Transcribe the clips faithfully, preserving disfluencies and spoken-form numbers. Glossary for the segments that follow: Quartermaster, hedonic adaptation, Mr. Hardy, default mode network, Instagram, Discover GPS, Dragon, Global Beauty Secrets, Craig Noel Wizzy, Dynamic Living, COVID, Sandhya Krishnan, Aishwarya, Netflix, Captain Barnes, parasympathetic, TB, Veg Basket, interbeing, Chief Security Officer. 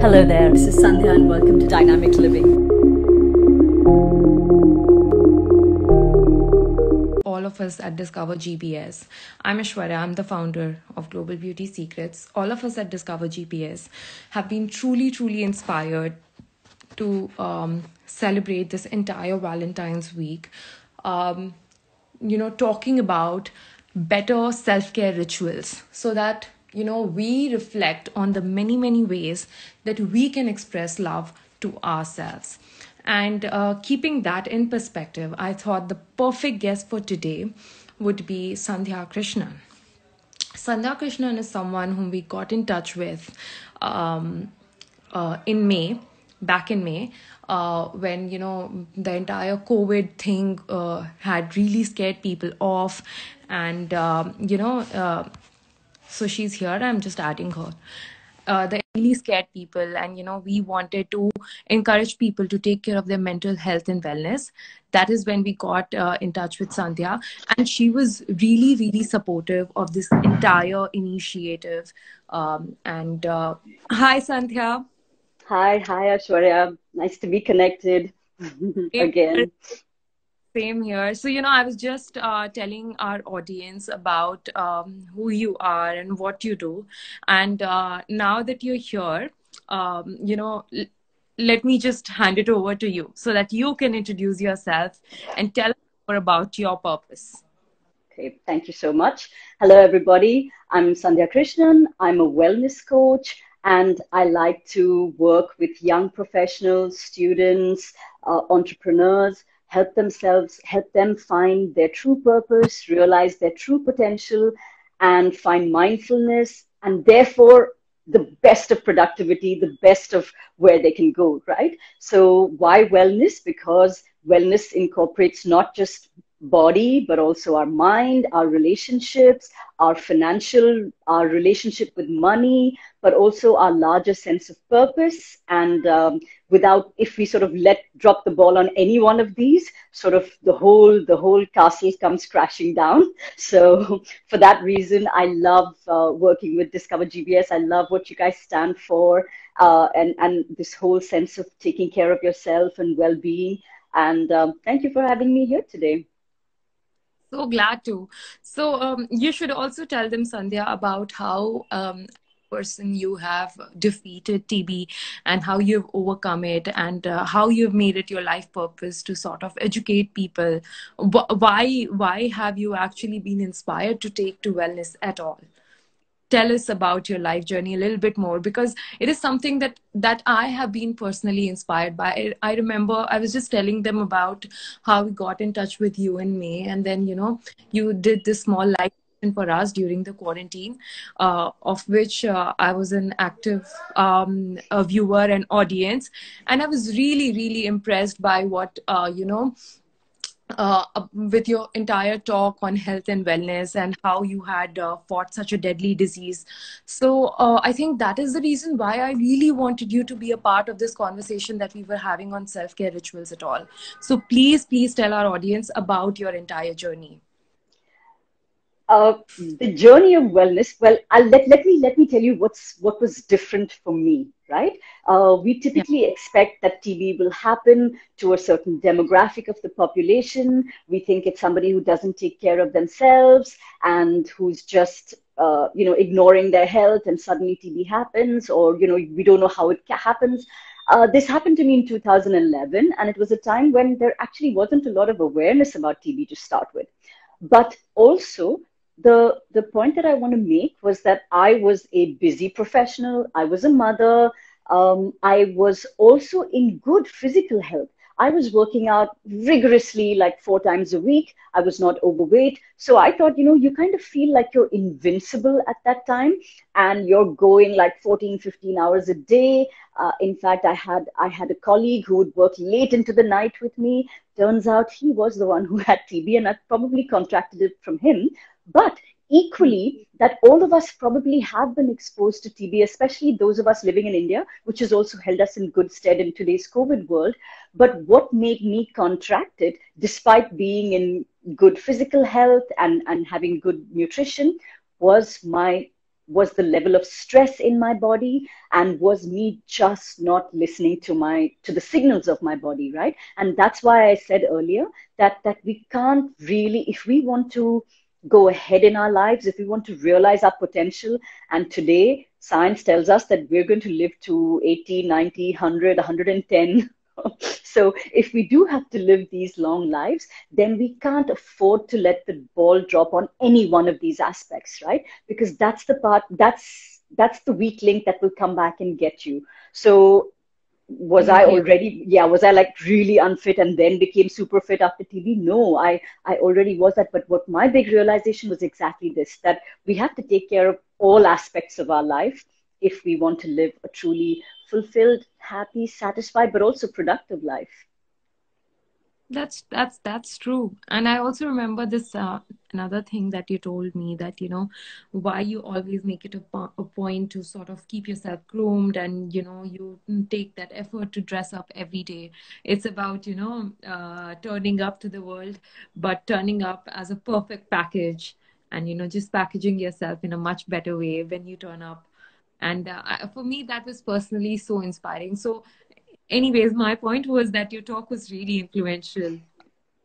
Hello there, this is Sandhya and welcome to Dynamic Living. All of us at Discover G P S. I'm Aishwarya, I'm the founder of Global Beauty Secrets. All of us at Discover G P S have been truly, truly inspired to um, celebrate this entire Valentine's week, um, you know, talking about better self-care rituals so that, you know, we reflect on the many, many ways that we can express love to ourselves. And uh, keeping that in perspective, I thought the perfect guest for today would be Sandhya Krishnan. Sandhya Krishnan is someone whom we got in touch with um, uh, in May, back in May, uh, when, you know, the entire COVID thing uh, had really scared people off. And, uh, you know, uh, so she's here. I'm just adding her. Uh, the really scared people, and you know, we wanted to encourage people to take care of their mental health and wellness. That is when we got uh, in touch with Sandhya, and she was really, really supportive of this entire initiative. Um, and uh, hi, Sandhya. Hi, hi, Aishwarya. Nice to be connected again. Same here. So, you know, I was just uh, telling our audience about um, who you are and what you do. And uh, now that you're here, um, you know, l- let me just hand it over to you so that you can introduce yourself and tell us more about your purpose. Okay, thank you so much. Hello, everybody. I'm Sandhya Krishnan. I'm a wellness coach. And I like to work with young professionals, students, uh, entrepreneurs, help themselves, help them find their true purpose, realize their true potential, and find mindfulness, and therefore the best of productivity, the best of where they can go, right? So why wellness? Because wellness incorporates not just body, but also our mind, our relationships, our financial, our relationship with money, but also our larger sense of purpose. And um, without, if we sort of let drop the ball on any one of these, sort of the whole, the whole castle comes crashing down. So for that reason, I love uh, working with Discover G B S. I love what you guys stand for, uh, and, and this whole sense of taking care of yourself and well-being. And um, thank you for having me here today. So glad to. So um, you should also tell them, Sandhya, about how um, person you have defeated T B and how you've overcome it, and uh, how you've made it your life purpose to sort of educate people. Why, why have you actually been inspired to take to wellness at all? Tell us about your life journey a little bit more, because it is something that, that I have been personally inspired by. I, I remember I was just telling them about how we got in touch with you in May. And then, you know, you did this small live session for us during the quarantine, uh, of which uh, I was an active um, a viewer and audience. And I was really, really impressed by what, uh, you know, Uh, with your entire talk on health and wellness and how you had uh, fought such a deadly disease. So uh, I think that is the reason why I really wanted you to be a part of this conversation that we were having on self-care rituals at all. So please, please tell our audience about your entire journey. Uh, the journey of wellness. Well, I'll let, let me let me tell you what's what was different for me, right? Uh, we typically yeah. expect that T B will happen to a certain demographic of the population. We think it's somebody who doesn't take care of themselves and who's just uh, you know ignoring their health, and suddenly T B happens, or you know we don't know how it happens. Uh, this happened to me in two thousand eleven, and it was a time when there actually wasn't a lot of awareness about T B to start with, but also. The, the point that I want to make was that I was a busy professional. I was a mother. Um, I was also in good physical health. I was working out rigorously like four times a week. I was not overweight. So I thought, you know, you kind of feel like you're invincible at that time, and you're going like fourteen, fifteen hours a day. Uh, in fact, I had I had a colleague who would work late into the night with me. Turns out he was the one who had T B, and I probably contracted it from him. But equally, that all of us probably have been exposed to T B, especially those of us living in India, which has also held us in good stead in today's COVID world. But what made me contract it, despite being in good physical health and, and having good nutrition, was my was the level of stress in my body, and was me just not listening to my to the signals of my body, right? And that's why I said earlier that that we can't really, if we want to go ahead in our lives, if we want to realize our potential, and today science tells us that we're going to live to eighty, ninety, one hundred, one hundred ten. So if we do have to live these long lives, then we can't afford to let the ball drop on any one of these aspects, right? Because that's the part, that's, that's the weak link that will come back and get you. So was I already, yeah, was I like really unfit and then became super fit after T B? No, I, I already was that. But what my big realization was exactly this, that we have to take care of all aspects of our life if we want to live a truly fulfilled, happy, satisfied, but also productive life. That's, that's, that's true. And I also remember this, uh, another thing that you told me, that, you know, why you always make it a, a point to sort of keep yourself groomed, and, you know, you take that effort to dress up every day. It's about, you know, uh, turning up to the world, but turning up as a perfect package, and, you know, just packaging yourself in a much better way when you turn up. And uh, for me, that was personally so inspiring. So anyways, my point was that your talk was really influential.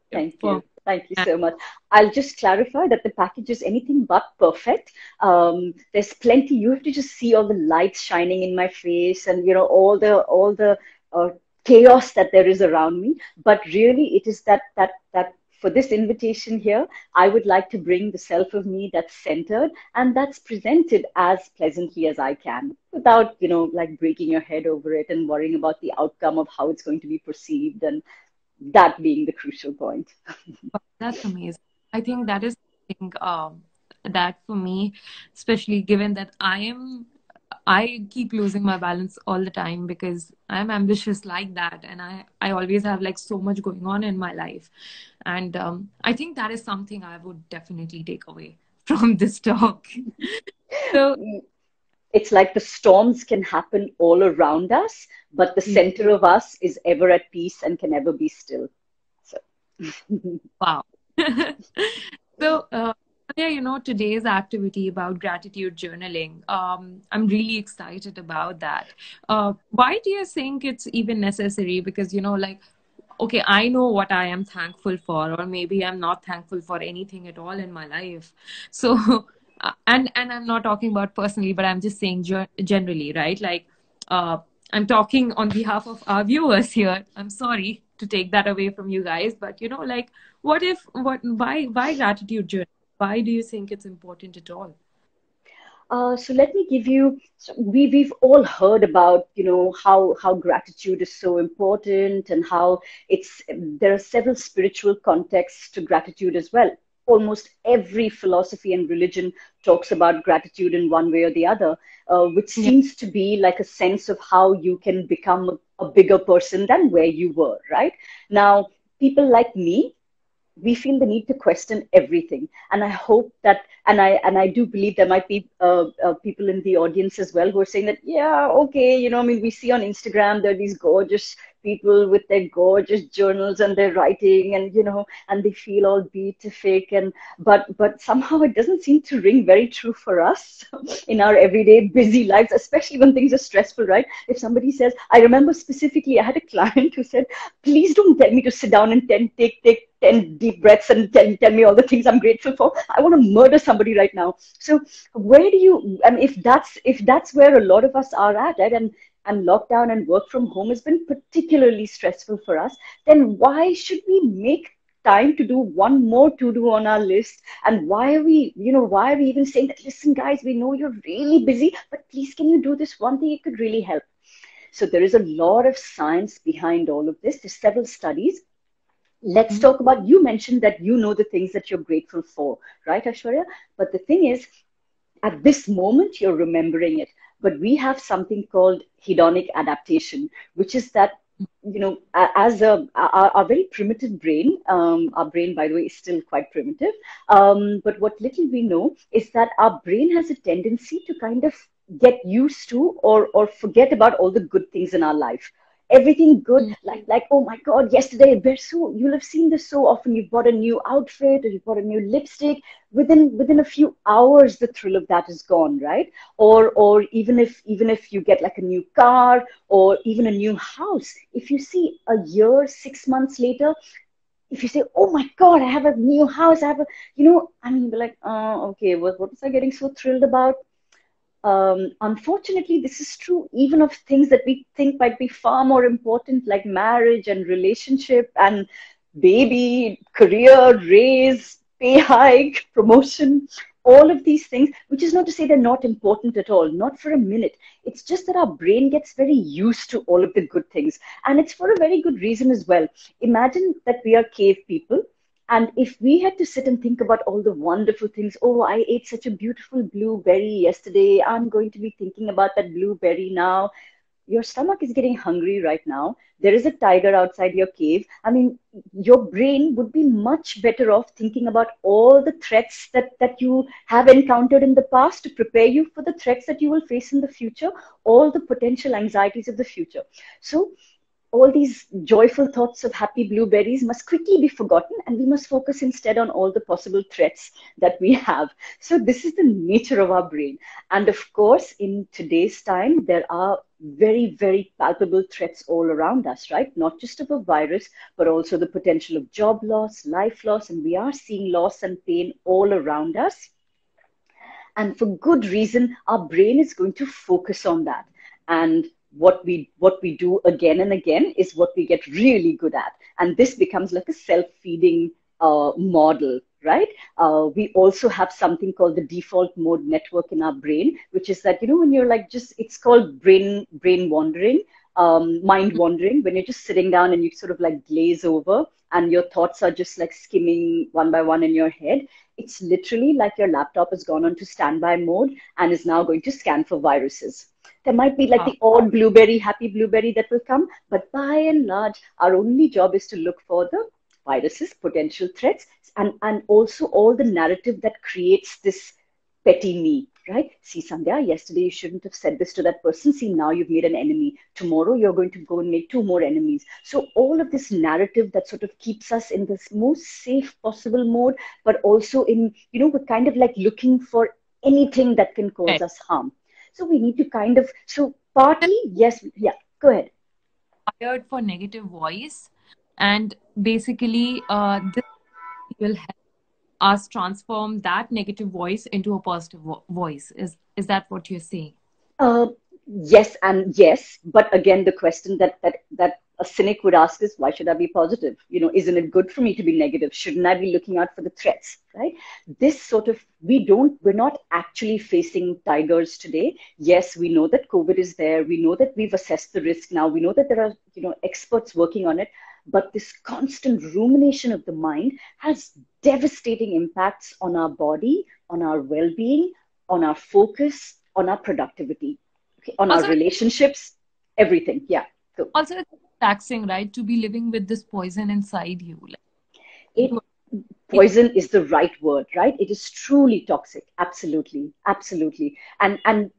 Thank you. Thank you so much. I'll just clarify that the package is anything but perfect. Um, there's plenty. You have to just see all the lights shining in my face, and, you know, all the, all the uh, chaos that there is around me. But really, it is that, that, that, for this invitation here, I would like to bring the self of me that's centered and that's presented as pleasantly as I can, without, you know, like breaking your head over it and worrying about the outcome of how it's going to be perceived, and that being the crucial point. That's amazing. I think that is something uh, that for me, especially given that I am, I keep losing my balance all the time because I'm ambitious like that. And I, I always have like so much going on in my life. And um, I think that is something I would definitely take away from this talk. So it's like the storms can happen all around us, but the center of us is ever at peace and can ever be still. So wow. So, uh, yeah, you know, today's activity about gratitude journaling, um, I'm really excited about that. Uh, why do you think it's even necessary? Because, you know, like, okay, I know what I am thankful for, or maybe I'm not thankful for anything at all in my life. So, and, and I'm not talking about personally, but I'm just saying generally, right? Like, uh, I'm talking on behalf of our viewers here. I'm sorry to take that away from you guys, but, you know, like, what if, what, why, why gratitude journaling? Why do you think it's important at all? Uh, so let me give you, so we, we've all heard about, you know, how, how gratitude is so important, and how it's, there are several spiritual contexts to gratitude as well. Almost every philosophy and religion talks about gratitude in one way or the other, uh, which seems to be like a sense of how you can become a bigger person than where you were, right? Now, people like me, we feel the need to question everything. And I hope that, and I and I do believe there might be uh, uh, people in the audience as well who are saying that, yeah, okay, you know, I mean, we see on Instagram, there are these gorgeous people with their gorgeous journals and their writing, and, you know, and they feel all beatific. And, but, but somehow it doesn't seem to ring very true for us in our everyday busy lives, especially when things are stressful, right? If somebody says, I remember specifically, I had a client who said, please don't tell me to sit down and take, take, ten deep breaths and tell, tell me all the things I'm grateful for. I want to murder somebody right now. So where do you, and if that's, if that's where a lot of us are at, right? And, and lockdown and work from home has been particularly stressful for us, then why should we make time to do one more to-do on our list? And why are we, you know, why are we even saying that, listen, guys, we know you're really busy, but please, can you do this one thing? It could really help. So there is a lot of science behind all of this. There's several studies. Let's talk about, you mentioned that you know the things that you're grateful for, right, Aishwarya? But the thing is, at this moment, you're remembering it. But we have something called hedonic adaptation, which is that, you know, as a, our, our very primitive brain, um, our brain, by the way, is still quite primitive. Um, but what little we know is that our brain has a tendency to kind of get used to or, or forget about all the good things in our life. everything good. Mm-hmm. Like, like, oh my God, yesterday, Bersu, you'll have seen this so often. You've bought a new outfit or you've bought a new lipstick. Within, within a few hours, the thrill of that is gone, right? Or, or even if, even if you get like a new car or even a new house, if you see a year, six months later, if you say, oh my God, I have a new house, I have a, you know, I mean, you're like, oh, okay, what, what was I getting so thrilled about? Um, unfortunately, this is true even of things that we think might be far more important, like marriage and relationship and baby, career, raise, pay hike, promotion, all of these things, which is not to say they're not important at all, not for a minute. It's just that our brain gets very used to all of the good things. And it's for a very good reason as well. Imagine that we are cave people. And if we had to sit and think about all the wonderful things, oh, I ate such a beautiful blueberry yesterday. I'm going to be thinking about that blueberry now. Your stomach is getting hungry right now. There is a tiger outside your cave. I mean, your brain would be much better off thinking about all the threats that, that you have encountered in the past to prepare you for the threats that you will face in the future, all the potential anxieties of the future. So all these joyful thoughts of happy blueberries must quickly be forgotten, and we must focus instead on all the possible threats that we have. So this is the nature of our brain. And of course, in today's time, there are very, very palpable threats all around us, right? Not just of a virus, but also the potential of job loss, life loss, and we are seeing loss and pain all around us. And for good reason, our brain is going to focus on that. And what we, what we do again and again is what we get really good at. And this becomes like a self-feeding uh, model, right? Uh, we also have something called the default mode network in our brain, which is that, you know, when you're like just, it's called brain, brain wandering, um, mind wandering, when you're just sitting down and you sort of like glaze over and your thoughts are just like skimming one by one in your head. It's literally like your laptop has gone on to standby mode and is now going to scan for viruses. There might be like oh. the odd blueberry, happy blueberry that will come, but by and large, our only job is to look for the viruses, potential threats, and, and also all the narrative that creates this petty me, right? See, Sandhya, yesterday you shouldn't have said this to that person. See, now you've made an enemy. Tomorrow you're going to go and make two more enemies. So all of this narrative that sort of keeps us in this most safe possible mode, but also in, you know, we're kind of like looking for anything that can cause okay. us harm. So we need to kind of, so partly, yes, yeah, go ahead. Wired for negative voice, and basically uh, this will help us transform that negative voice into a positive vo voice. Is, is that what you're saying? Uh, yes and yes. But again, the question that, that, that a cynic would ask is, why should I be positive? You know, isn't it good for me to be negative? Shouldn't I be looking out for the threats, right? This sort of, we don't, we're not actually facing tigers today. Yes, we know that COVID is there. We know that we've assessed the risk now. We know that there are, you know, experts working on it. But this constant rumination of the mind has devastating impacts on our body, on our well-being, on our focus, on our productivity, okay, on also, our relationships, everything. Yeah. So, also, it's taxing, right, to be living with this poison inside you. It, poison is the right word, right? It is truly toxic. Absolutely. Absolutely. And, and,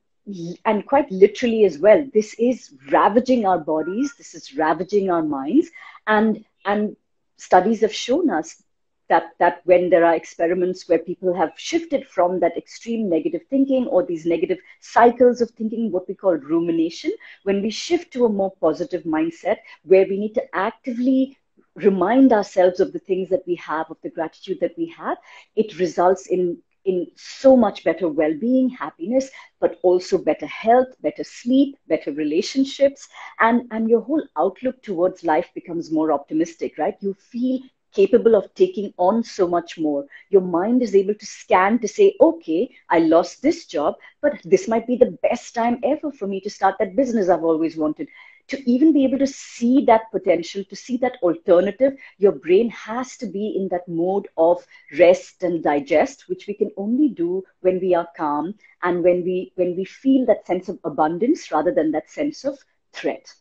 And quite literally as well, this is ravaging our bodies. This is ravaging our minds. And, and studies have shown us that, that when there are experiments where people have shifted from that extreme negative thinking or these negative cycles of thinking, what we call rumination, when we shift to a more positive mindset where we need to actively remind ourselves of the things that we have, of the gratitude that we have, it results in in so much better well-being, happiness, but also better health, better sleep, better relationships. And, and your whole outlook towards life becomes more optimistic, right? You feel capable of taking on so much more. Your mind is able to scan to say, okay, I lost this job, but this might be the best time ever for me to start that business I've always wanted. To even be able to see that potential, to see that alternative, your brain has to be in that mode of rest and digest, which we can only do when we are calm and when we, when we feel that sense of abundance rather than that sense of threat.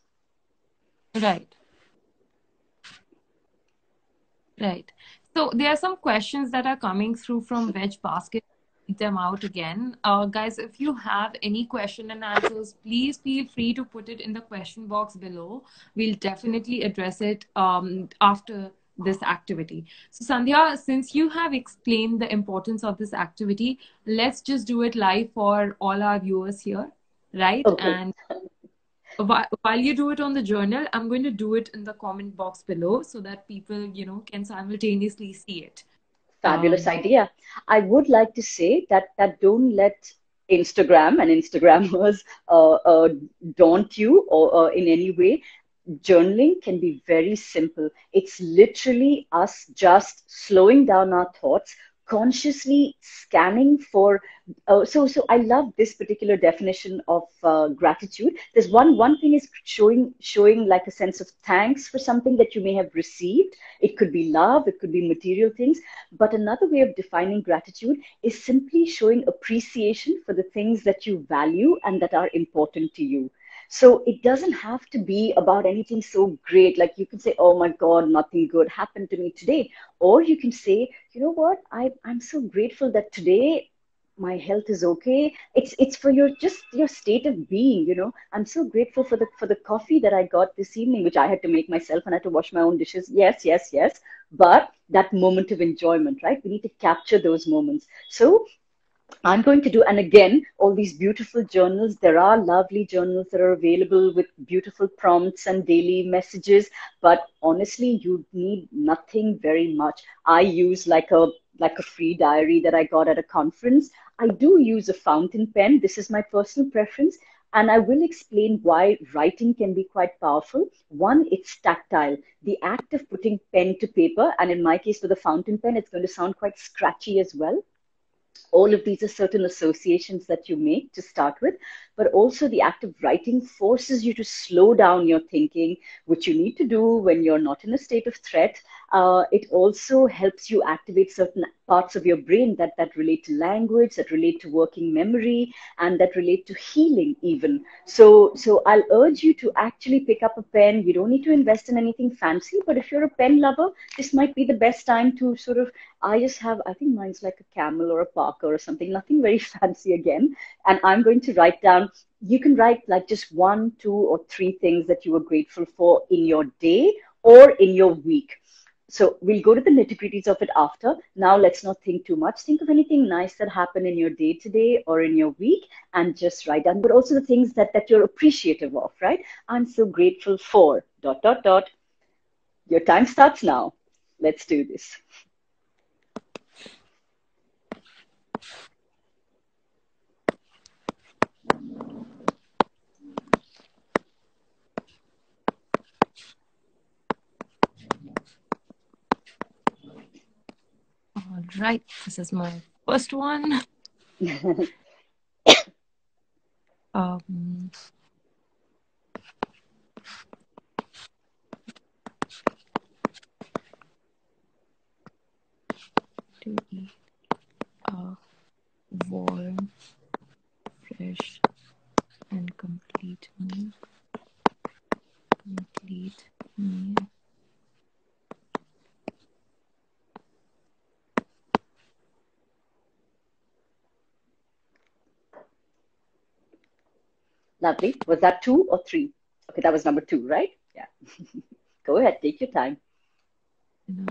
Right. Right. So there are some questions that are coming through from Veg Basket. them out again. Uh, guys, if you have any question and answers, please feel free to put it in the question box below. We'll definitely address it um, after this activity. So Sandhya, since you have explained the importance of this activity, let's just do it live for all our viewers here, right? Okay. And while you do it on the journal, I'm going to do it in the comment box below so that people, you know, can simultaneously see it. Fabulous um, idea. I would like to say that, that don't let Instagram and Instagrammers uh, uh, daunt you or uh, in any way. Journaling can be very simple. It's literally us just slowing down our thoughts, consciously scanning for uh, so so I love this particular definition of uh, gratitude. There's one one thing is showing showing like a sense of thanks for something that you may have received. It could be love, it could be material things, but another way of defining gratitude is simply showing appreciation for the things that you value and that are important to you. So it doesn't have to be about anything so great. Like you can say, oh my God, nothing good happened to me today. Or you can say, you know what, I, I'm so grateful that today my health is okay. It's, it's for your, just your state of being, you know. I'm so grateful for the, for the coffee that I got this evening, which I had to make myself and I had to wash my own dishes. Yes, yes, yes. But that moment of enjoyment, right? We need to capture those moments. So I'm going to do, and again, all these beautiful journals. There are lovely journals that are available with beautiful prompts and daily messages. But honestly, you need nothing very much. I use like a like a free diary that I got at a conference. I do use a fountain pen. This is my personal preference. And I will explain why writing can be quite powerful. One, it's tactile. The act of putting pen to paper, and in my case with a fountain pen, it's going to sound quite scratchy as well. All of these are certain associations that you make to start with, but also the act of writing forces you to slow down your thinking, which you need to do when you're not in a state of threat. Uh, it also helps you activate certain parts of your brain that, that relate to language, that relate to working memory, and that relate to healing even. So, so I'll urge you to actually pick up a pen. You don't need to invest in anything fancy, but if you're a pen lover, this might be the best time to sort of, I just have, I think mine's like a camel or a Parker or something, nothing very fancy again. And I'm going to write down, you can write like just one, two, or three things that you were grateful for in your day or in your week. So we'll go to the nitty-gritties of it after. Now let's not think too much. Think of anything nice that happened in your day today or in your week and just write down, but also the things that, that you're appreciative of, right? I'm so grateful for, dot, dot, dot. Your time starts now. Let's do this. All right, this is my first one. um, to eat a warm, fresh, and complete meal. Complete meal. Lovely. Was that two or three? Okay, that was number two, right? Yeah. Go ahead. Take your time. No.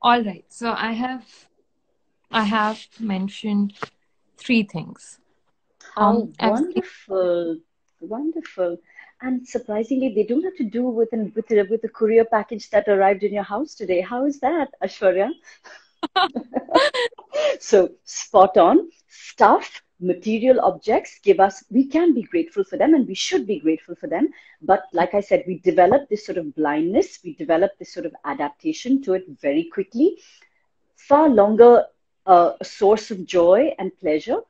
All right, so I have, I have mentioned three things. Um, oh, wonderful, wonderful, and surprisingly, they don't have to do with an, with a, with the courier package that arrived in your house today. How is that, Aishwarya? So spot on. Stuff, material objects give us, we can be grateful for them and we should be grateful for them. But like I said, we develop this sort of blindness. We develop this sort of adaptation to it very quickly. Far longer uh, a source of joy and pleasure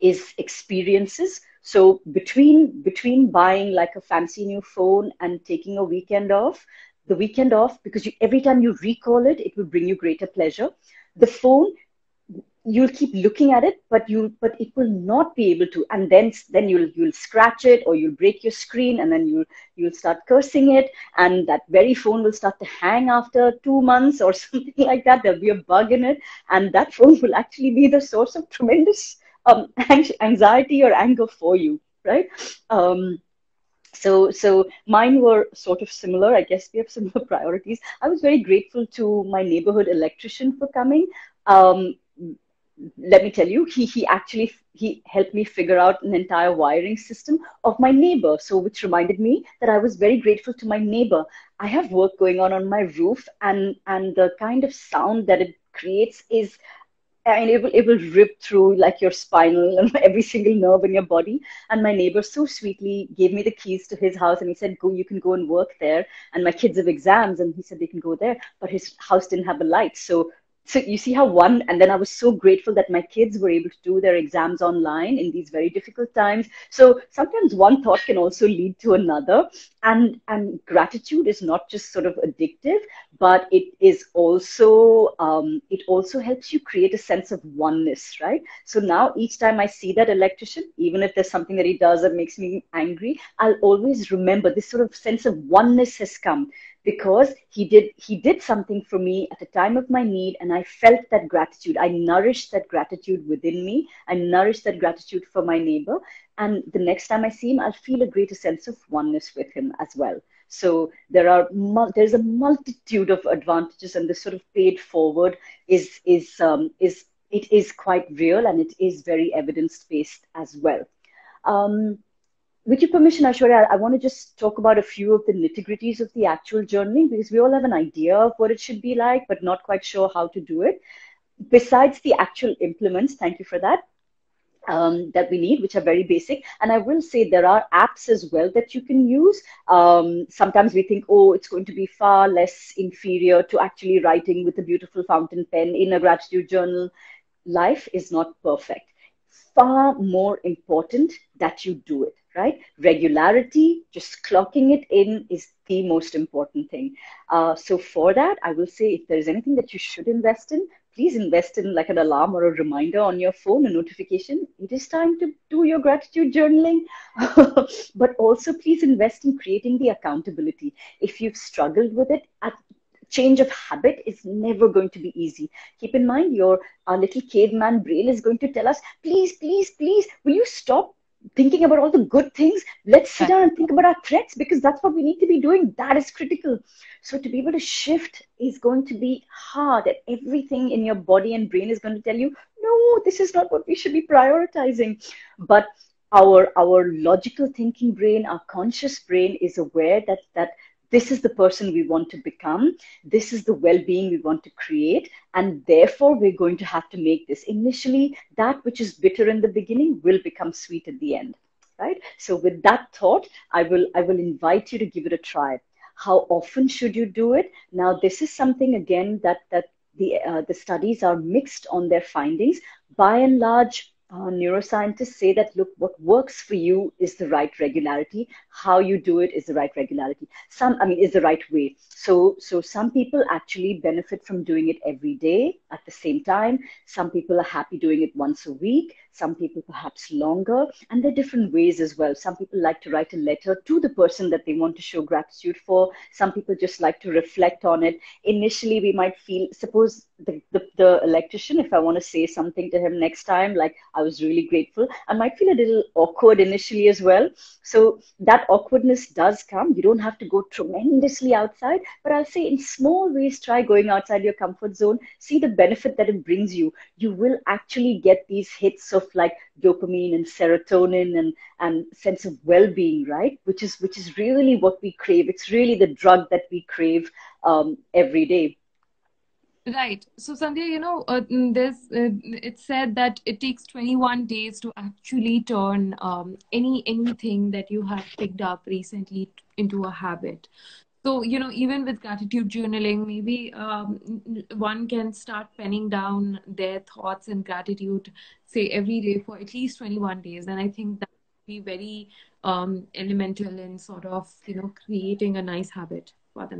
is experiences. So between, between buying like a fancy new phone and taking a weekend off, the weekend off, because you, every time you recall it, it will bring you greater pleasure. The phone, you'll keep looking at it, but you but it will not be able to. And then then you'll you'll scratch it or you'll break your screen, and then you'll you'll start cursing it, and that very phone will start to hang after two months or something like that. There'll be a bug in it, and that phone will actually be the source of tremendous Um, anxiety or anger for you, right? Um, so, so mine were sort of similar. I guess we have similar priorities. I was very grateful to my neighborhood electrician for coming. Um, let me tell you, he he actually he helped me figure out an entire wiring system of my neighbor. So, which reminded me that I was very grateful to my neighbor. I have work going on on my roof, and and the kind of sound that it creates is, and it will, it will rip through like your spinal and every single nerve in your body. And my neighbor so sweetly gave me the keys to his house, and he said, go, you can go and work there. And my kids have exams, and he said they can go there, but his house didn't have a light. So, so you see how one, and then I was so grateful that my kids were able to do their exams online in these very difficult times. So sometimes one thought can also lead to another. And, and gratitude is not just sort of addictive, but it is also, um, it also helps you create a sense of oneness, right? So now each time I see that electrician, even if there's something that he does that makes me angry, I'll always remember this sort of sense of oneness has come, because he did, he did something for me at the time of my need, and I felt that gratitude. I nourished that gratitude within me. I nourished that gratitude for my neighbor. And the next time I see him, I'll feel a greater sense of oneness with him as well. So there are, there's a multitude of advantages, and this sort of paid forward is, is, um, is, it is quite real, and it is very evidence-based as well. Um, With your permission, Aishwarya, I want to just talk about a few of the nitty-gritties of the actual journey, because we all have an idea of what it should be like, but not quite sure how to do it. Besides the actual implements, thank you for that, um, that we need, which are very basic. And I will say there are apps as well that you can use. Um, sometimes we think, oh, it's going to be far less inferior to actually writing with a beautiful fountain pen in a gratitude journal. Life is not perfect. Far more important that you do it, right? Regularity, just clocking it in, is the most important thing. Uh, so for that, I will say if there's anything that you should invest in, please invest in like an alarm or a reminder on your phone, a notification. It is time to do your gratitude journaling. But also please invest in creating the accountability. If you've struggled with it, at change of habit is never going to be easy. Keep in mind, your our little caveman brain is going to tell us, please, please, please, will you stop thinking about all the good things? Let's sit down and think about our threats, because that's what we need to be doing. That is critical. So to be able to shift is going to be hard, and everything in your body and brain is going to tell you, no, this is not what we should be prioritizing. But our, our logical thinking brain, our conscious brain is aware that that this is the person we want to become. This is the well-being we want to create. And therefore, we're going to have to make this. Initially, that which is bitter in the beginning will become sweet at the end, right? So with that thought, I will, I will invite you to give it a try. How often should you do it? Now, this is something, again, that, that the, uh, the studies are mixed on their findings. By and large, Uh, neuroscientists say that, look, what works for you is the right regularity. How you do it is the right regularity. Some, I mean, is the right way. So, so some people actually benefit from doing it every day at the same time. Some people are happy doing it once a week. Some people perhaps longer. And there are different ways as well. Some people like to write a letter to the person that they want to show gratitude for. Some people just like to reflect on it. Initially, we might feel, suppose the, the, the electrician, if I want to say something to him next time, like, I was really grateful, I might feel a little awkward initially as well. So that awkwardness does come. You don't have to go tremendously outside, but I'll say in small ways, try going outside your comfort zone. See the benefit that it brings you. You will actually get these hits of like dopamine and serotonin and, and sense of well-being, right? Which is, which is really what we crave. It's really the drug that we crave um, every day. Right. So, Sandhya, you know, uh, there's, uh, it's said that it takes twenty-one days to actually turn um, any anything that you have picked up recently into a habit. So, you know, even with gratitude journaling, maybe um, one can start penning down their thoughts and gratitude, say, every day for at least twenty-one days. And I think that would be very um, elemental in sort of, you know, creating a nice habit.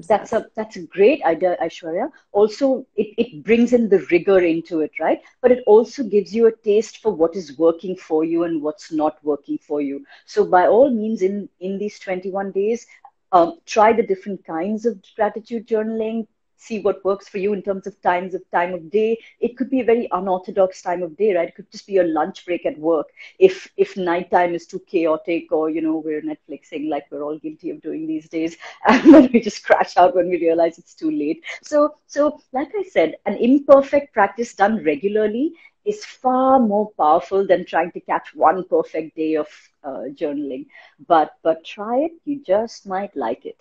That's a, that's a great idea, Aishwarya. Also, it, it brings in the rigor into it, right? But it also gives you a taste for what is working for you and what's not working for you. So by all means, in, in these twenty-one days, um, try the different kinds of gratitude journaling. See what works for you in terms of times of time of day. It could be a very unorthodox time of day, right? It could just be your lunch break at work. If if nighttime is too chaotic, or, you know, we're Netflixing like we're all guilty of doing these days, and then we just crash out when we realize it's too late. So, so like I said, an imperfect practice done regularly is far more powerful than trying to catch one perfect day of uh, journaling. But but try it. You just might like it.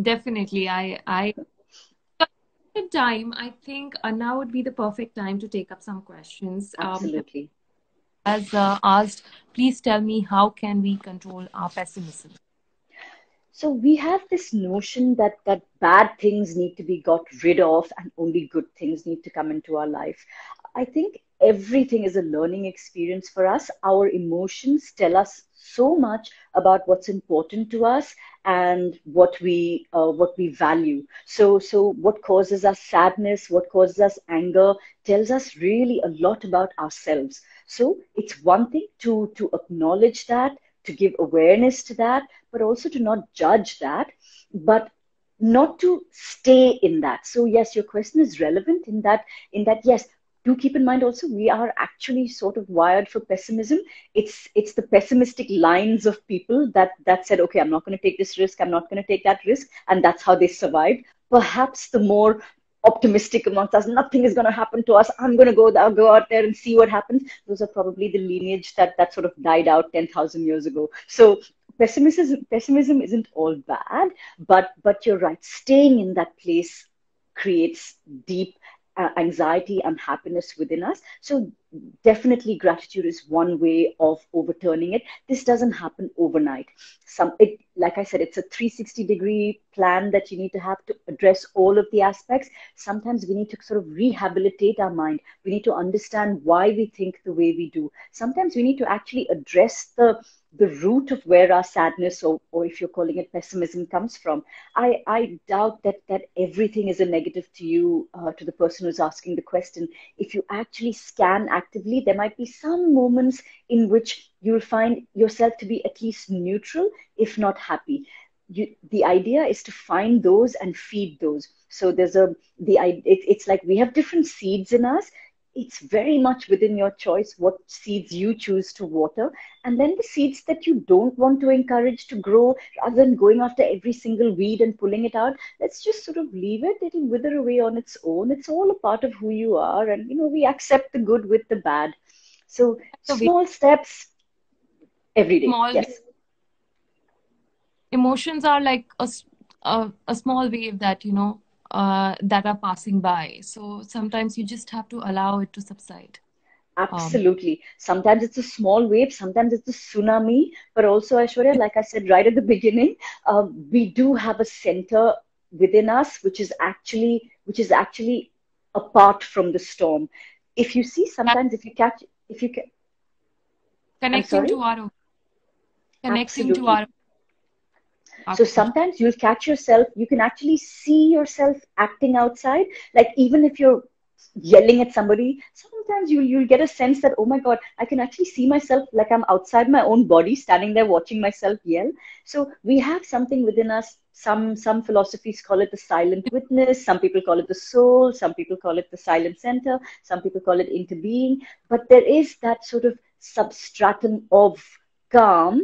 Definitely. I, I, the time, I think uh, now would be the perfect time to take up some questions. Absolutely. Um, as uh, asked, please tell me, how can we control our pessimism? So we have this notion that, that bad things need to be got rid of and only good things need to come into our life. I think everything is a learning experience for us. Our emotions tell us so much about what's important to us and what we uh, what we value. So, so what causes us sadness, what causes us anger, tells us really a lot about ourselves. So it's one thing to, to acknowledge that, to give awareness to that, but also to not judge that, but not to stay in that. So yes, your question is relevant in that, in that, yes, do keep in mind also, we are actually sort of wired for pessimism. It's it's the pessimistic lines of people that, that said, okay, I'm not going to take this risk, I'm not going to take that risk, and that's how they survived. Perhaps the more optimistic amongst us, nothing is going to happen to us, I'm going to go, go out there and see what happens. Those are probably the lineage that, that sort of died out ten thousand years ago. So pessimism, pessimism isn't all bad, but, but you're right, staying in that place creates deep Uh, anxiety, unhappiness within us. So definitely gratitude is one way of overturning it. This doesn't happen overnight. Some, it, like I said, it's a three sixty degree plan that you need to have to address all of the aspects. Sometimes we need to sort of rehabilitate our mind. We need to understand why we think the way we do. Sometimes we need to actually address the the root of where our sadness, or, or if you're calling it pessimism, comes from. I, I doubt that, that everything is a negative to you, uh, to the person who's asking the question. If you actually scan actively, there might be some moments in which you'll find yourself to be at least neutral, if not happy. You, the idea is to find those and feed those. So there's a, the it, it's like we have different seeds in us. It's very much within your choice what seeds you choose to water. And then the seeds that you don't want to encourage to grow, rather than going after every single weed and pulling it out, let's just sort of leave it. It'll wither away on its own. It's all a part of who you are. And, you know, we accept the good with the bad. So small steps every day. Small yes. Emotions are like a, a, a small wave that, you know, Uh, that are passing by. So sometimes you just have to allow it to subside. Absolutely. Um, sometimes it's a small wave, sometimes it's a tsunami. But also, Aishwarya, like I said right at the beginning, uh, we do have a center within us which is actually which is actually apart from the storm. If you see, sometimes if you catch, if you can connecting to our connecting Absolutely. to our So sometimes you'll catch yourself, you can actually see yourself acting outside. Like even if you're yelling at somebody, sometimes you'll, you'll get a sense that, oh my God, I can actually see myself, like I'm outside my own body, standing there watching myself yell. So we have something within us. Some, some philosophies call it the silent witness. Some people call it the soul. Some people call it the silent center. Some people call it interbeing. But there is that sort of substratum of calm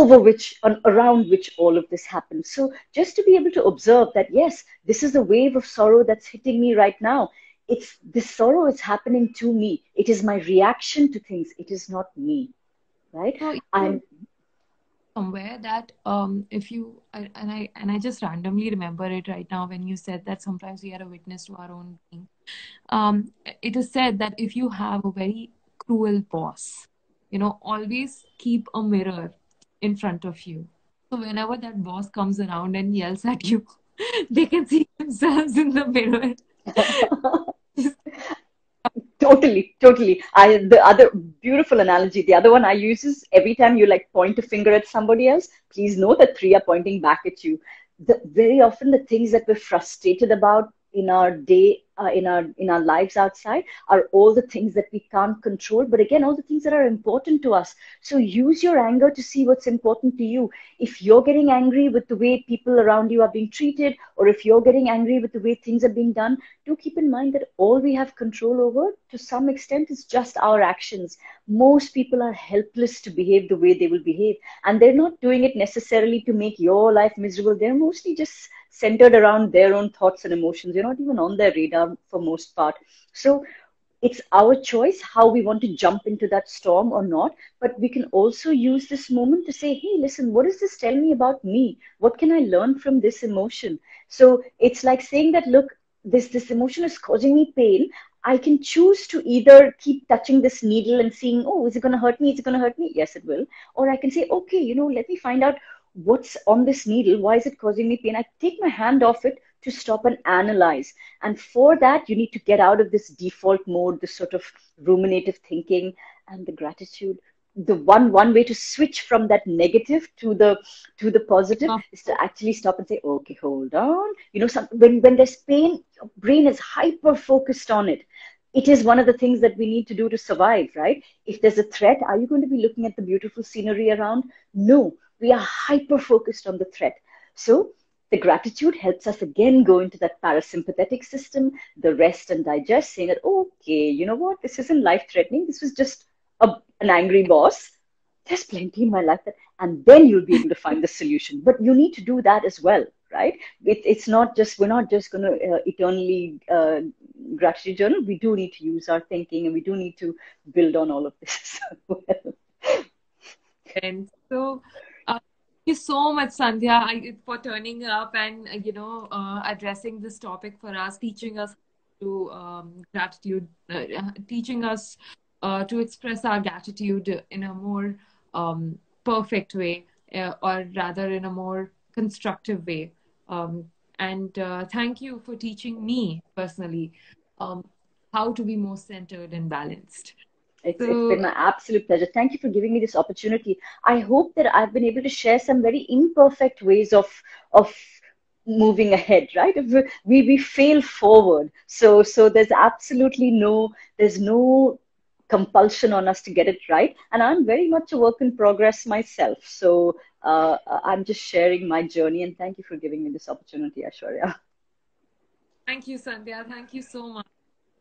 over which, on, around which all of this happens. So just to be able to observe that, yes, this is the wave of sorrow that's hitting me right now. It's this sorrow is happening to me. It is my reaction to things. It is not me, right? So, I'm, somewhere that um, if you, and I, and I just randomly remember it right now when you said that sometimes we are a witness to our own being. Um, it is said that if you have a very cruel boss, you know, always keep a mirror in front of you. So whenever that boss comes around and yells at you, they can see themselves in the mirror. Totally, totally. I, the other beautiful analogy, the other one I use is every time you like point a finger at somebody else, please know that three are pointing back at you. The, very often the things that we're frustrated about in our day, uh, in our in our lives outside are all the things that we can't control. But again, all the things that are important to us. So use your anger to see what's important to you. If you're getting angry with the way people around you are being treated, or if you're getting angry with the way things are being done, do keep in mind that all we have control over to some extent is just our actions. Most people are helpless to behave the way they will behave. And they're not doing it necessarily to make your life miserable. They're mostly just centered around their own thoughts and emotions. You're not even on their radar for most part. So it's our choice how we want to jump into that storm or not. But we can also use this moment to say, hey, listen, what does this tell me about me? What can I learn from this emotion? So it's like saying that, look, this, this emotion is causing me pain. I can choose to either keep touching this needle and seeing, oh, is it going to hurt me? Is it going to hurt me? Yes, it will. Or I can say, okay, you know, let me find out what's on this needle. Why is it causing me pain? I take my hand off it to stop and analyze. And for that, you need to get out of this default mode, this sort of ruminative thinking and the gratitude. The one, one way to switch from that negative to the, to the positive oh. is to actually stop and say, okay, hold on. You know, some, when, when there's pain, your brain is hyper-focused on it. It is one of the things that we need to do to survive, right? If there's a threat, are you going to be looking at the beautiful scenery around? No, we are hyper-focused on the threat. So the gratitude helps us again go into that parasympathetic system, the rest and digest, saying that, okay, you know what? This isn't life-threatening. This was just a, an angry boss. There's plenty in my life. That, and then you'll be able to find the solution. But you need to do that as well. Right? It, it's not just, we're not just going to uh, eternally uh, gratitude journal. We do need to use our thinking and we do need to build on all of this as well. And so, uh, thank you so much, Sandhya, I, for turning up and, you know, uh, addressing this topic for us, teaching us to um, gratitude, uh, teaching us uh, to express our gratitude in a more um, perfect way, uh, or rather in a more constructive way. Um, and uh, thank you for teaching me personally um, how to be more centered and balanced. It's, so, it's been my absolute pleasure. Thank you for giving me this opportunity. I hope that I've been able to share some very imperfect ways of of moving ahead, right? We, we fail forward. So, so there's absolutely no, there's no compulsion on us to get it right. And I'm very much a work in progress myself. So uh, I'm just sharing my journey, and thank you for giving me this opportunity, Aishwarya. Thank you, Sandhya. Thank you so much.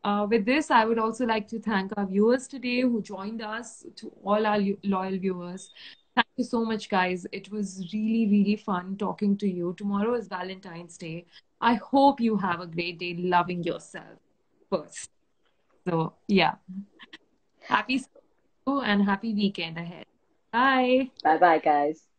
Uh, with this, I would also like to thank our viewers today who joined us, to all our loyal viewers. Thank you so much, guys. It was really, really fun talking to you. Tomorrow is Valentine's Day. I hope you have a great day loving yourself first. So, yeah. Happy school and happy weekend ahead. Bye. Bye-bye, guys.